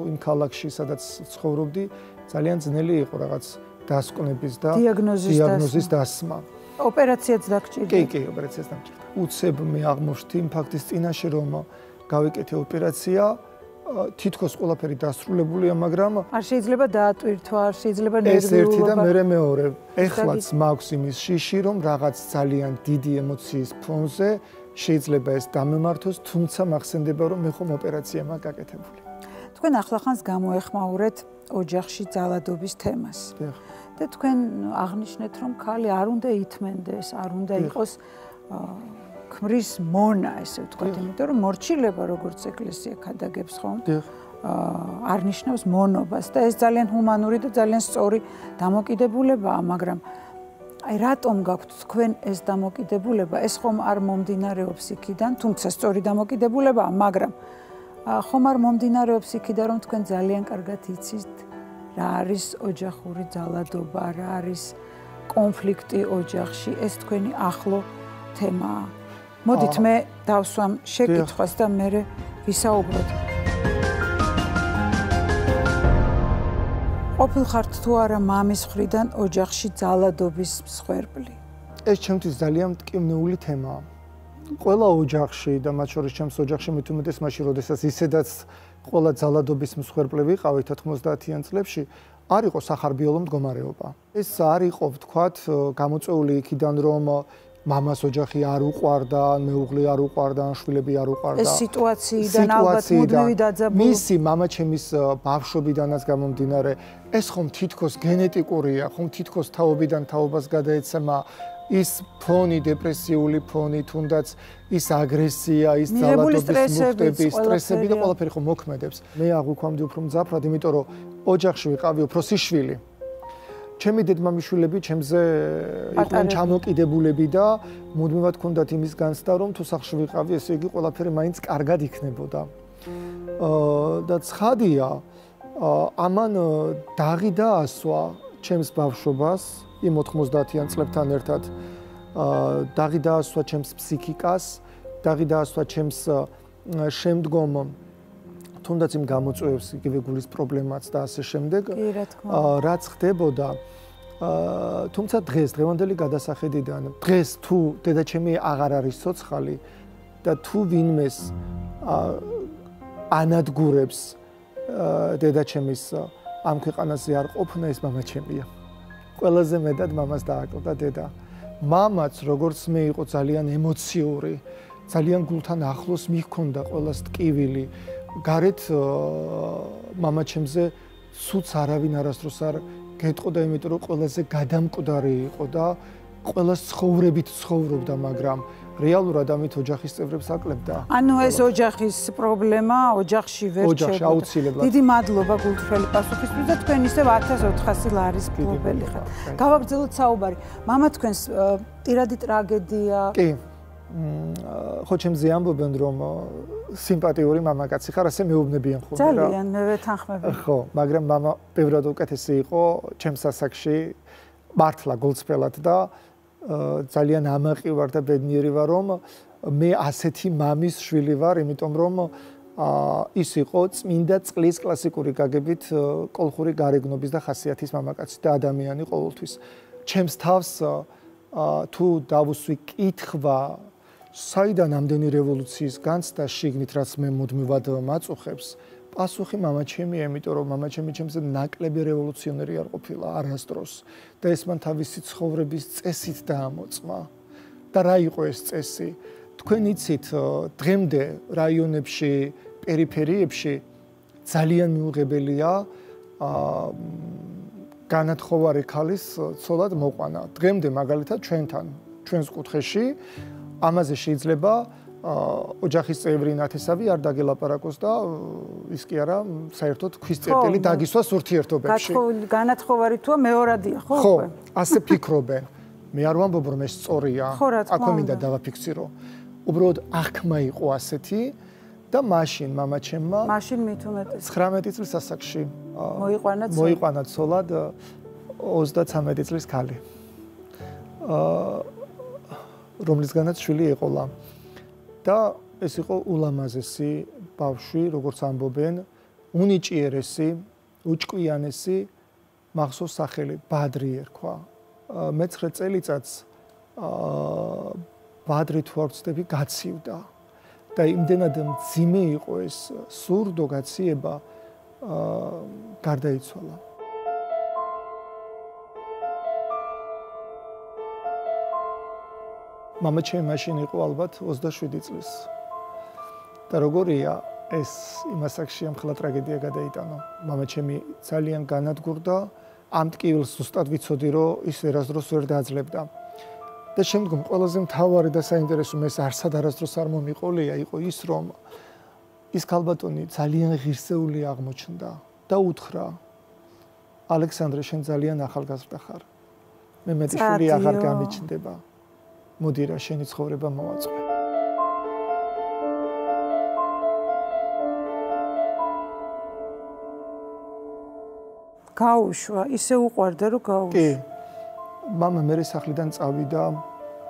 იმ ქალაქში, სადაც ცხოვრობდი, ძალიან ძნელი იყო რაღაც დასკვნების და დიაგნოზის დასმა. ოპერაციაც დაგჭირდა. კი, კი, ოპერაციაც დამჭირდა. უცებ მე აღმოჩნდი იმ ფაქტის წინაშე, რომ გავიკეთე ოპერაცია, თითქოს ყველაფერი დასრულებულია, მაგრამ არ შეიძლება დაატვირთვა, არ შეიძლება ნერვიულობა. ეს ერთი და მერე მეორე. ეხლაც მაქვს იმის შიში, რომ რაღაც ძალიან დიდი ემოციის ფონზე შეიძლება ეს დამემართოს, თუმცა მახსენდება, რომ მე ხომ ოპერაცია მაგაკეთებული. თქვენ ახლახანს გამოეხმაურეთ ოჯახში ძალადობის თემას. და თქვენ აღნიშნეთ რომ ქალი არ უნდა ითმენდეს, არ უნდა იყოს ქმრის მონა, ესე ვთქვათ, იმიტომ რომ მორჩილება როგორც ეკლესია ქადაგებს ხომ? არ ნიშნავს მონობას და ეს ძალიან ჰუმანური და ძალიან სწორი დამოკიდებულებაა, მაგრამ აი რატომ გაქვთ თქვენ ეს დამოკიდებულება? ეს ხომ არ მომდინარეობს იქიდან, თუმცა სწორი დამოკიდებულებაა, მაგრამ ხომ არ მომდინარეობს იქიდან, რომ თქვენ ძალიან კარგად იცით, რა არის ოჯახური ძალადობა, რა არის კონფლიქტი ოჯახში, ეს თქვენი ახლო თემაა. მოდით მე დავსვამ შეკითხვას და მერე ვისაუბროთ. ყოფილხართ თუ არა მამის მხრიდან ოჯახში ძალადობის მსხვერპლი? ეს ჩემთვის ძალიან მტკივნეული თემაა. Ყველა ოჯახში და მათ შორის ჩემს ოჯახში მით უმეტეს მაშინ, როდესაც ისედაც ყველა ძალადობის მსხვერპლი ვიყავით ოთხმოცდაათიან წლებში, არ იყო სახარბიელო მდგომარეობა. ეს არ იყო, ვთქვათ, გამოწვეული იქიდან, რომ მამას ოჯახი არ უყვარდა, მეუღლე არ უყვარდა, შვილები არ უყვარდა. ეს სიტუაციიდან ალბათ მუდმივი დაძაბული. მისი მამა ჩემის ბავშვობიდანაც გამომდინარე, ეს ხომ თითქოს გენეტიკურია, ხომ თითქოს თაობიდან თაობას გადაეცემა, ის ფონი, დეპრესიული ფონი, თუნდაც ის აგრესია, ის ძალადობის მუხტები, სტრესები და ყველაფერი ხომ მოქმედებს. მე აღვიქვამდი უფრო მძაფრად, იმიტომ რომ ოჯახში ვიყავი უფრო შვილი. ჩემი დედმამიშვილები ჩემზე იყვნენ ჩამოკიდებულები და მუდმივად ჰქონდათ იმის განცდა, რომ თუ სახლში ვიყავი, ესე იგი ყველაფერი მაინც კარგად იქნებოდა. და ცხადია, ამან დაღი დაასვა ჩემს ბავშვობას, იმ ოთხმოცდაათიან წლებთან ერთად, დაღი დაასვა ჩემს ფსიქიკას, დაღი დაასვა ჩემს შემდგომ თუნდაც იმ გამოწვევებს, იგივე გულის პრობლემაც და ასე შემდეგ, რაც ხდებოდა, თუმცა დღეს, დღევანდელი გადასახედიდან, დღეს თუ დედაჩემი აღარ არის ცოცხალი და თუ ვინმეს ანადგურებს დედაჩემის ამ ქვეყანაზე არ ყოფნა, ეს მამაჩემია. ყველაზე მეტად მამას დააკლდა დედა. მამაც, როგორც მე, იყო ძალიან ემოციური, ძალიან გულთან ახლოს მიჰქონდა ყველას ტკივილი. გარეთ მამაჩემზე სუც არავინ არასდროს არ გეტყოდა, იმიტომ რომ ყველაზე გადამკვდარი იყო და ყველა ცხოვრებით ცხოვრობდა, მაგრამ რეალურად ამით ოჯახის წევრებს აკლებდა. ანუ ეს ოჯახის პრობლემა ოჯახში ვერ ჩერდება. დიდი მადლობა გულწრფელი პასუხისთვის და თქვენ ისევ ათას ოთხასი ლარის მფლობელი ხართ. გავაგრძელოთ საუბარი. მამა თქვენს პირადი ტრაგედია. კი. ხო, ჩემზე ამბობენ, რომ სიმპათიური მამაკაცი ხარ, ასე მეუბნებიან ხოლმე. ძალიან, მე ვეთანხმები. ხო, მაგრამ მამა ბევრად უკეთესი იყო ჩემს ასაკში, მართლა გულწრფელად და ძალიან ამაყი ვარ და ბედნიერი ვარ, რომ მე ასეთი მამის შვილი ვარ, იმიტომ რომ ის იყო წმინდა წყლის კლასიკური გაგებით კოლხური გარეგნობის და ხასიათის მამაკაცი და ადამიანი ყოველთვის. ჩემს თავს თუ დავუსვი კითხვა საიდან ამდენი რევოლუციის განცდა შიგნით, რაც მე მუდმივად მაწუხებს, პასუხი მამაჩემია, იმიტომ რომ მამაჩემი ჩემზე ნაკლები რევოლუციონერი არ ყოფილა არასდროს. და ეს მან თავისი ცხოვრების წესით დაამოწმა. და რა იყო ეს წესი? თქვენ იცით, დღემდე რაიონებში, პერიფერიებში ძალიან მიუღებელია განათხოვარი ქალის ცოლად მოყვანა. დღემდე მაგალითად ჩვენთან, ჩვენს კუთხეში ამაზე შეიძლება ოჯახის წევრი ნათესავი არ დაგელაპარაკოს და ის კი არა საერთოდ ქვის წერტილი დაგისვას ურთიერთობებში. განათხოვარი თუა მეორადია, ხო? ხო, ასე ფიქრობენ. მე არ ვამბობ, რომ ეს სწორია. აქ მინდა დავაფიქსირო. უბრალოდ აღქმა იყო ასეთი და მაშინ მამაჩემმა მაშინ მით უმეტეს ცხრამეტი წლის ასაკში მოიყვანა ცოლად ოცდათსამეტი წლის ქალი. აა რომლისგანაც შვილი ეყოლა. და ეს იყო ულამაზესი ბავშვი, როგორც ამბობენ, უნიჭიერესი, უჭკვიანესი, მახსოვს სახელი, ბადრი ერქვა. მეცხრე წელიწადს ბადრი თუ არ ვცდები, გაცივდა. და იმდენად მძიმე იყო ეს სურდო გაციება, გარდაიცვალა. მამაჩემი მაშინ იყო ალბათ ოცდაშვიდი წლის. და როგორია, ეს იმასაკში ამხელა ტრაგედია გადაიტანო. Მამა ჩემი ძალიან განადგურდა, ამ ტკივილს ზუსტად ვიცოდი, რომ ის ვერასდროს ვერ დაძლებდა. და შემდგომ ყველაზე მთავარი და საინტერესო მეს არსად არასდროს არ მომიყოლია, იყო ის, რომ ის ქალბატონი ძალიან ღირსეული აღმოჩნდა და უთხრა: ალექსანდრე, შენ ძალიან ახალგაზრდა ხარ. მე მეტი შვილი აღარ გამიჩნდება. მოდი რა, შენი ცხოვრება მოვაწყო. გაუშვა, ისე უყვარდა რომ გაუშვა. Მამა მერე სახლიდან წავიდა,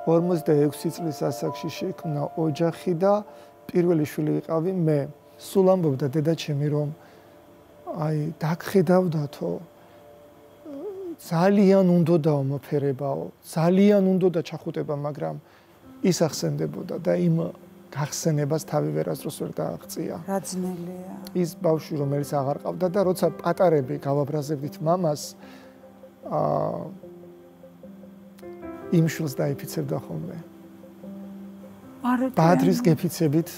ორმოცდაექვსი წლის ასაკში შექმნა ოჯახი და პირველი შვილი ვიყავი მე. სულ ამბობდა დედა ჩემი, რომ აი, დაგხედავდათო, ძალიან უნდა დაუმოფერებაო, ძალიან უნდა ჩახუტება, მაგრამ ის ახსენდებოდა და იმ გახსენებას თავი ვერასდროს ვერ დააღწია. რა ძნელია. ის ბავშვი, რომელიც აღარ ყავდა და როცა პატარები გავაბრაზებდით მამას, აა იმ შულს დაიფიცებდა ხოლმე. ბადრის გეფიცებით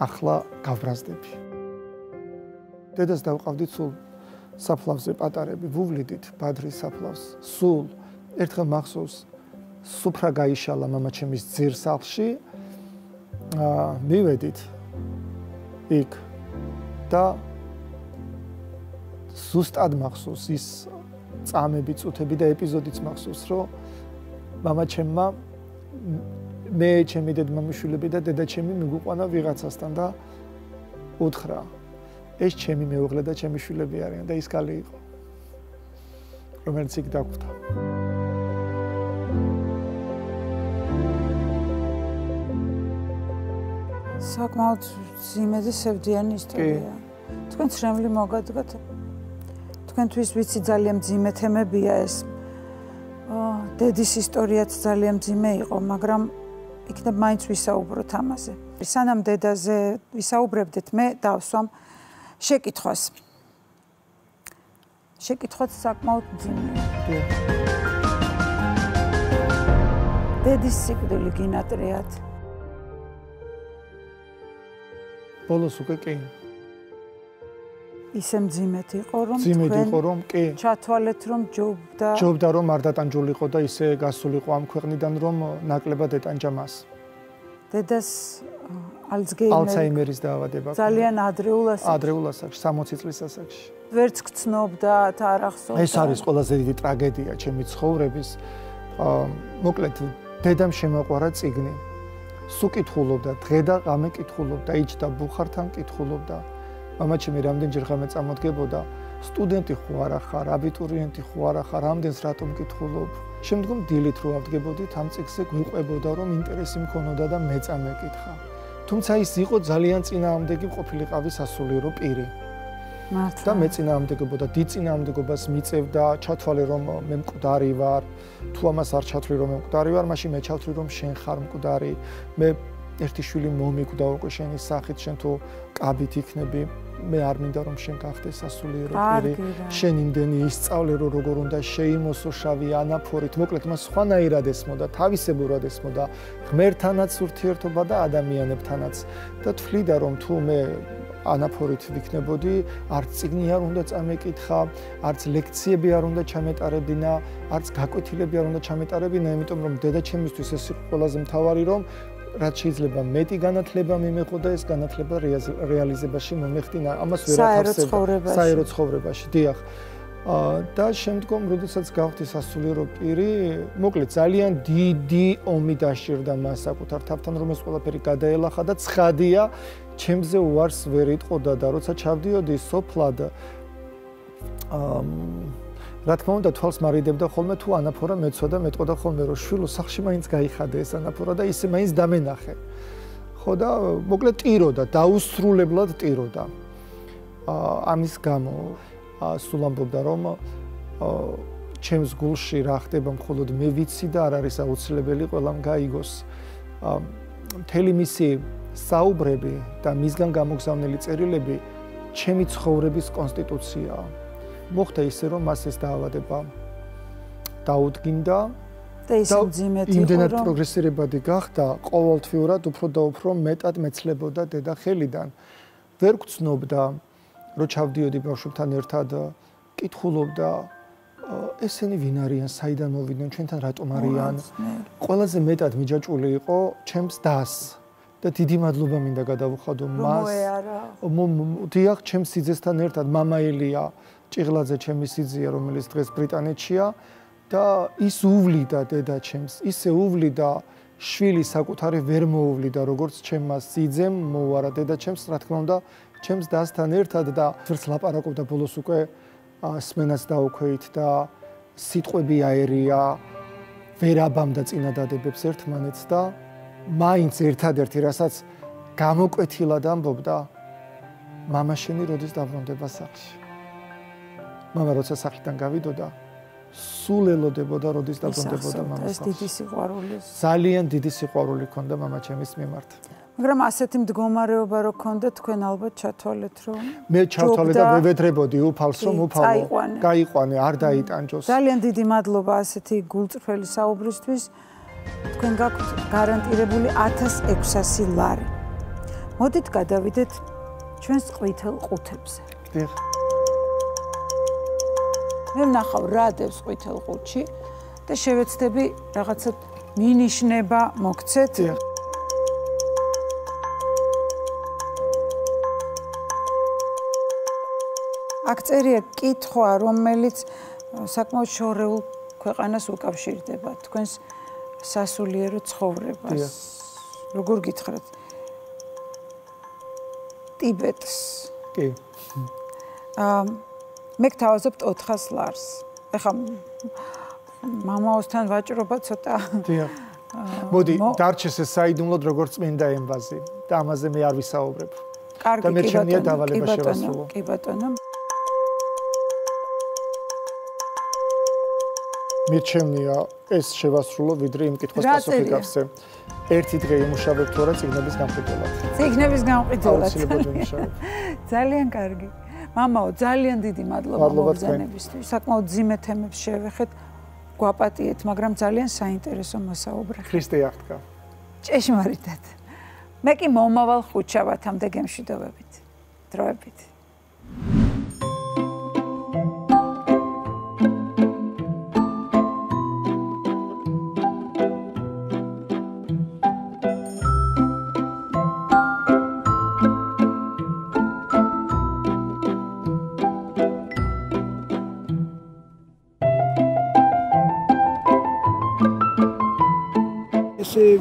ახლა გავრაზდები. დედას დავყავდით სულ საფლავზე პატარები, ვუვლიდით ბადრის საფლავს. სულ ერთხელ მახსოვს, სუფრა გაიშალა მამა ჩემის ძირსალში. მივედით იქ და ზუსტად მახსოვს ის წამები, წუთები და ეპიზოდიც მახსოვს, რომ მამა ჩემმა, მე ჩემი დედმამიშვილები და დედა ჩემი მიგუყვანა ვიღაცასთან და უთხრა: ეს ჩემი მეუღლე და ჩემი შვილები არიან. და ის კალი იყო, რომელიც იქ დაგვდა. საკმაოდ ძიმეზე სევდიანი ისტორია. Თქვენ ცრემლი მოგადგათ. Თქვენთვის ვიცი ძალიან ძიმე თემებია ეს. დედის ისტორიაც ძალიან ძიმე იყო, მაგრამ იქნებ მაინც ვისაუბროთ ამაზე. სანამ დედაზე ვისაუბრებდით, მე დავსვამ შეკითხვას. შეკითხვაც საკმაოდ ძიმეა. დედის სიკვდილი გინატრიათ. Ბოლოს უკვე კი. ისე მძიმედ იყო, რომ თქვენ ჩათვალეთ, რომ ჯობდა. ჯობდა, რომ არ დატანჯულიყო და ისე გასულიყო ამ ქვეყნიდან, რომ ნაკლებად ეტანჯა მას. დედას ალცჰეიმერის დაავადება. ძალიან ადრეულ ასაკში. ადრეულ ასაკში, სამოცი წლის ასაკში. ვერც გცნობდა, არ ახსოვდა. ეს არის ყველაზე დიდი ტრაგედია ჩემი ცხოვრების. მოკლედ, დედამ შემოყვარა წიგნი. სუ კითხულობდა, დღე და ღამე კითხულობდა, იჯდა ბუხართან კითხულობდა. მამა ჩემი რამდენჯერ ღამე წამოდგებოდა, სტუდენტი ხო არა ხარ, აბიტურიენტი ხო არა ხარ, ამდენს რატომ კითხულობ. შემდგომ დილით რო ავდგებოდით, ამ წიგნზე გვიყვებოდა, რომ ინტერესი მქონოდა და მეც ამეკითხა. თუმცა ის იყო ძალიან წინააღმდეგი ყოფილიყავი სასულიერო პირი. და მეწინააღმდეგებოდა, დიწინააღმდეგობას მიწევდა, ჩათვალე რომ მე მკვდარი ვარ, თუ ამას არ ჩათვლი რომ მე მკვდარი ვარ, მაშინ მე ჩავთვლი რომ შენ ხარ მკვდარი, მე ერთი შვილი მომიკვდა უკვე შენი სახით, შენ თუ კაბით იქნები, მე არ მინდა რომ შენ გახდე სასულიერო პირი, შენ იმდენი ისწავლე რომ როგორ უნდა შეიმოსო შავი ანაფორით. მოკლედ, მას სხვანაირად ესმოდა, თავისებურად ესმოდა, ღმერთთანაც ურთიერთობა და ადამიანებთანაც. და თვლიდა რომ თუ მე ანაფორით ვიქნებოდი, არც წიგნი არ უნდა წამეკითხა, არც ლექციები არ უნდა ჩამეტარებინა, არც გაკვეთილები არ უნდა ჩამეტარებინა, იმიტომ რომ დედა ჩემისთვის ეს იყო ყველაზე მთავარი, რომ რაც შეიძლება მეტი განათლება მიმეღო და ეს განათლება რეალიზებაში მომეხდინა. ამას ვერ ახსენებ საერო ცხოვრებაში. დიახ. და შემდგომ, როდესაც გავხდი სასულიერო პირი, მოკლედ ძალიან დიდი ომი დაშირდა მას საკუთარ თავთან, რომ ეს ყველაფერი გადაელახა და ცხადია, ჩემზე უარს ვერ იტყოდა და როცა ჩავდიოდი სოფლად, რა თქმა უნდა, თვალს მარიდებდა ხოლმე, თუ ანაფორა მეცოდა, მეტყოდა ხოლმე, რომ შვილო, სახლში მაინც გაიხადე ეს ანაფორა და ისე მაინც დამენახე. ხო და მოკლედ ტიროდა, დაუსრულებლად ტიროდა. ამის გამო სულ ამბობდა, რომ ჩემს გულში რა ხდება მხოლოდ მე ვიცი და არ არის აუცილებელი ყველამ გაიგოს. მთელი მისი საუბრები და მისგან გამოგზავნილი წერილები ჩემი ცხოვრების კონსტიტუციაა. მოხდა ისე, რომ მას ეს დაავადება დაუდგინდა და იმდენად პროგრესირებადი გახდა, ყოველთვიურად უფრო და უფრო მეტად მეცლებოდა დედა ხელიდან. ვერ გწნობდა რომ ჩავდიოდი ბავშვებთან ერთად კითხულობდა ესენი ვინ არიან საიდან მოვიდნენ ჩვენთან რატომ არიან ყველაზე მეტად მიჯაჭული იყო ჩემს დას და დიდი მადლობა მინდა გადავუხადო მას დიახ ჩემს სიძესთან ერთად მამაელია ჭიღლაძე ჩემი სიძეა რომელიც დღეს ბრიტანეთშია და ის უვლიდა დედა ჩემს ისე უვლიდა შვილი საკუთარი ვერ მოუვლიდა როგორც ჩემმა სიძემ მოუარა დედა ჩემს რა თქმა უნდა ჩემს დასთან ერთად და ვერც ლაპარაკობდა ბოლოს უკვე სმენას დაუქვეით და სიტყვები აერია ვერ აბამდა წინადადებებს ერთმანეთს და მაინც ერთადერთი რასაც გამოკვეთილად ამბობდა мама შენი როდის დაბრუნდება სახლში мама როცა სახლიდან გავიდოდა სულ ელოდებოდა როდის დაბრუნდებოდა მამას ეს დიდი სიყვარული ძალიან დიდი სიყვარული ქონდა мама ჩემის მიმართ მაგრამ ასეთი მდგომარეობა რო ქონდა თქვენ ალბათ ჩათვალეთ რომ მე ჩავთვალე და ვევედრებოდი უფალს რომ უფალო გაიყვანე არ დაიტანჯოს ძალიან დიდი მადლობა ასეთი გულწრფელი საუბრისთვის თქვენ გაქვთ გარანტირებული ათას ექვსასი ლარი მოდით გადავიდეთ ჩვენს ყვითელ ყუთებზე დიახ მე ნახავ რადებს ყვითელ ყუთში და შევეცდები რაღაცა მინიშნება მოგცეთ. აქ წერია კითხვა, რომელიც საკმაოდ შორეულ ქვეყანას უკავშირდება, თქვენს სასულიერო ცხოვრებას. როგორ გითხრათ? ტიბეტს. კი. აა მე გთავაზობთ ოთხას ლარს. ეხლა მამაოსთან ვაჭრობა ცოტა. დიახ. მოდი, დარჩეს ეს საიდუმლოდ როგორც წმინდა ემბაზი და ამაზე მე არ ვისაუბრებ. კარგი, და მერჩენია დავალება შევასრულო. კი ბატონო. მერჩენია ეს შევასრულო ვიდრე იმ კითხვის პასუხისგებლებზე. ერთი დღე იმუშავებ თუ არა წიგნების გამყიდველად. წიგნების გამყიდველად. ძალიან კარგი. მამაო, ძალიან დიდი მადლობა მოგზანებისთვის. საკმაოდ ძიმე თემებს შევეხეთ, გვაპატიეთ, მაგრამ ძალიან საინტერესო მოსაუბრე. ქრისტე აღდგა. ჭეშმარიტად. მე კი მომავალ ხუთშაბათამდე გემშვიდობებით. დროებით.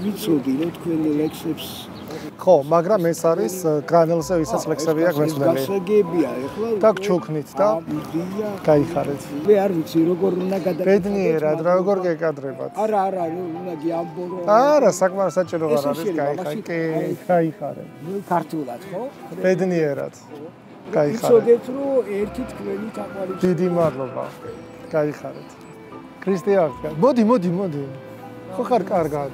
ვიცოდი რომ თქვენ ლექსებს ხო, მაგრამ ეს არის კანელზე ვისაც ლექსები აქვს მეცნიერები. გასაგებია ეხლა დაგჩოქნით და გაიხარეთ. მე არ ვიცი როგორ უნდა გადაგა ბედნიერად როგორ გეკადრებათ. არა, არა, უნდა გიამბორო. არა, საკმაოდ საჭირო არ არის გაიხარეთ. გაიხარეთ. ქართულად ხო? ბედნიერად. გაიხარეთ. ვიცოდეთ რომ ერთი თქვენი თაყვარით. დიდი მადლობა. გაიხარეთ. ქრისტე აღდგა. მოდი, მოდი, მოდი. ხო ხარ კარგად.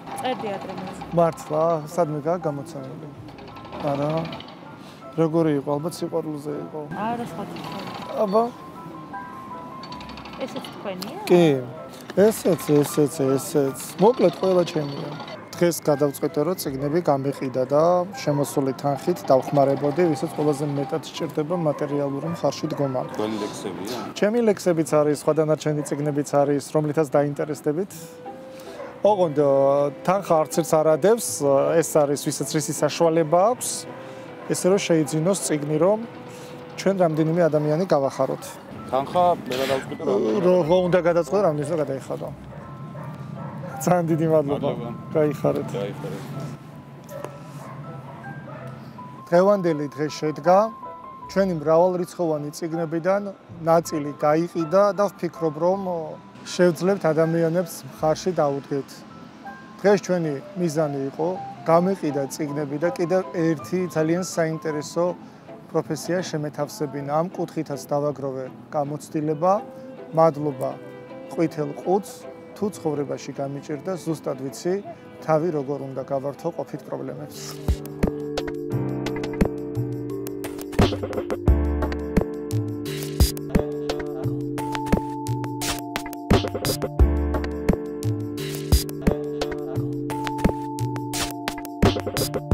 წერდი ადრემაც. მართლა, სადმე გამოცანილი. არა. როგორი იყო? ალბათ სიყვარულზე იყო. არა, სხვა. აბა. ესეც თქვენია? კი. ესეც, ესეც, ესეც. მოკლედ ყველა ჩემია. დღეს გადავწყვიტე რომ წიგნები გამეყიდა და შემოსული თანხით დავხმარებოდი, ვისაც ყველაზე მეტად სჭირდება მატერიალური მხარში დგომა. თქვენი ლექსებია? ჩემი ლექსებიც არის, სხვა დანარჩენი წიგნებიც არის, რომლითაც დაინტერესდებით. ოღონდ თანხა არც ერთს არ ადევს, ეს არის ვისაც რისი საშუალება აქვს, ესე რომ შეიძინოს წიგნი, რომ ჩვენ რამდენიმე ადამიანი გავახაროთ. თანხა მე რა დავწყვიტე რა? რა უნდა გადაწყვეტო, რამდენს უნდა გადაიხადო. ძალიან დიდი მადლობა. გაიხარეთ. გაიხარეთ. დღევანდელი დღე შედგა ჩვენი მრავალრიცხოვანი წიგნებიდან ნაწილი გაიყიდა და ვფიქრობ, რომ შევძლებთ ადამიანებს მხარში დაუდგეთ. დღეს ჩვენი მიზანი იყო გამეყიდა წიგნები და კიდევ ერთი ძალიან საინტერესო პროფესია შემეთავსებინა. Ამ კუთხითაც დავაგროვე გამოცდილება, მადლობა ყვითელ ყუთს, თუ ცხოვრებაში გამიჭირდა, ზუსტად ვიცი თავი როგორ უნდა გავართო ყოფით პრობლემებს. But